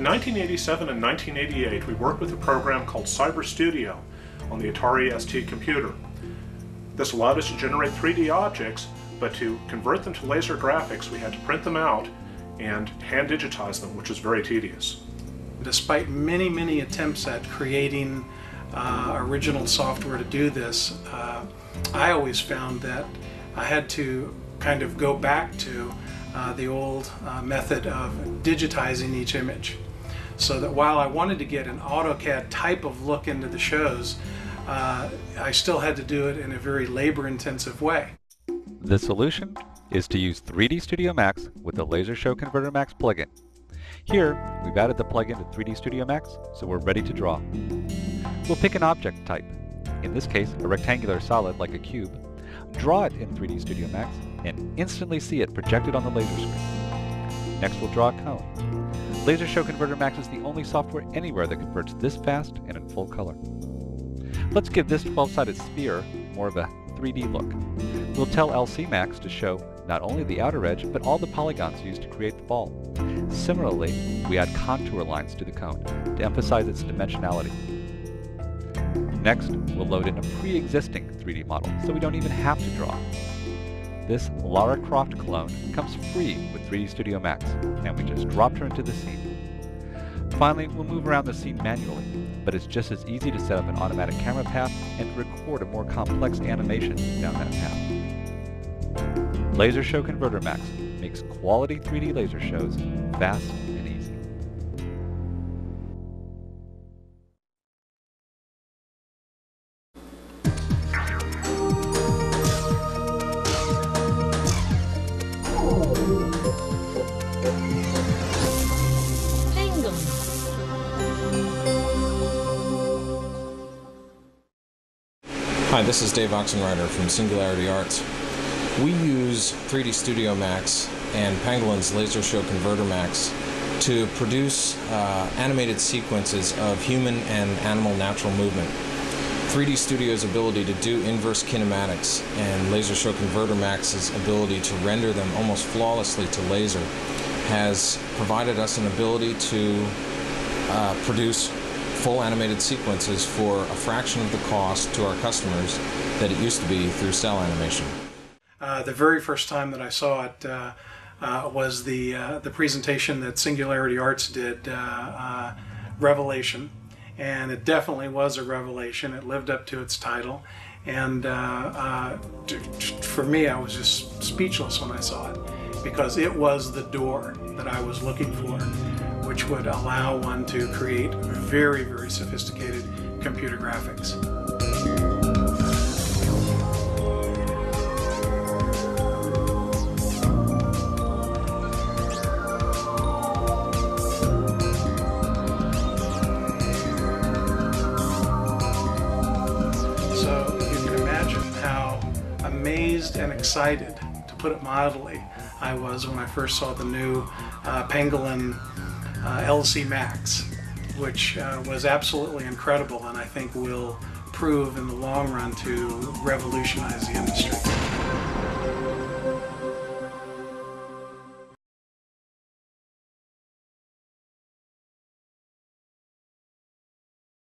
In 1987 and 1988, we worked with a program called CyberStudio on the Atari ST computer. This allowed us to generate 3D objects, but to convert them to laser graphics, we had to print them out and hand digitize them, which was very tedious. Despite many attempts at creating original software to do this, I always found that I had to kind of go back to the old method of digitizing each image. So that while I wanted to get an AutoCAD type of look into the shows, I still had to do it in a very labor-intensive way. The solution is to use 3D Studio Max with the Lasershow Converter MAX plugin. Here, we've added the plugin to 3D Studio Max, so we're ready to draw. We'll pick an object type, in this case a rectangular solid like a cube, draw it in 3D Studio Max, and instantly see it projected on the laser screen. Next we'll draw a cone. Lasershow Converter Max is the only software anywhere that converts this fast and in full color. Let's give this 12-sided sphere more of a 3D look. We'll tell LC Max to show not only the outer edge, but all the polygons used to create the ball. Similarly, we add contour lines to the cone to emphasize its dimensionality. Next, we'll load in a pre-existing 3D model, so we don't even have to draw. This Lara Croft clone comes free with 3D Studio Max, and we just dropped her into the scene. Finally, we'll move around the scene manually, but it's just as easy to set up an automatic camera path and record a more complex animation down that path. Lasershow Converter Max makes quality 3D laser shows fast and easy. Hi, this is Dave Oxenreiter from Singularity Arts. We use 3D Studio Max and Pangolin's Lasershow Converter Max to produce animated sequences of human and animal natural movement. 3D Studio's ability to do inverse kinematics and Lasershow Converter Max's ability to render them almost flawlessly to laser has provided us an ability to produce full animated sequences for a fraction of the cost to our customers that it used to be through cell animation. The very first time that I saw it was the presentation that Singularity Arts did, Revelation, and it definitely was a revelation. It lived up to its title, and for me, I was just speechless when I saw it, because it was the door that I was looking for, which would allow one to create very sophisticated computer graphics. So you can imagine how amazed and excited, to put it mildly, I was when I first saw the new Pangolin LC Max, which was absolutely incredible, and I think will prove in the long run to revolutionize the industry.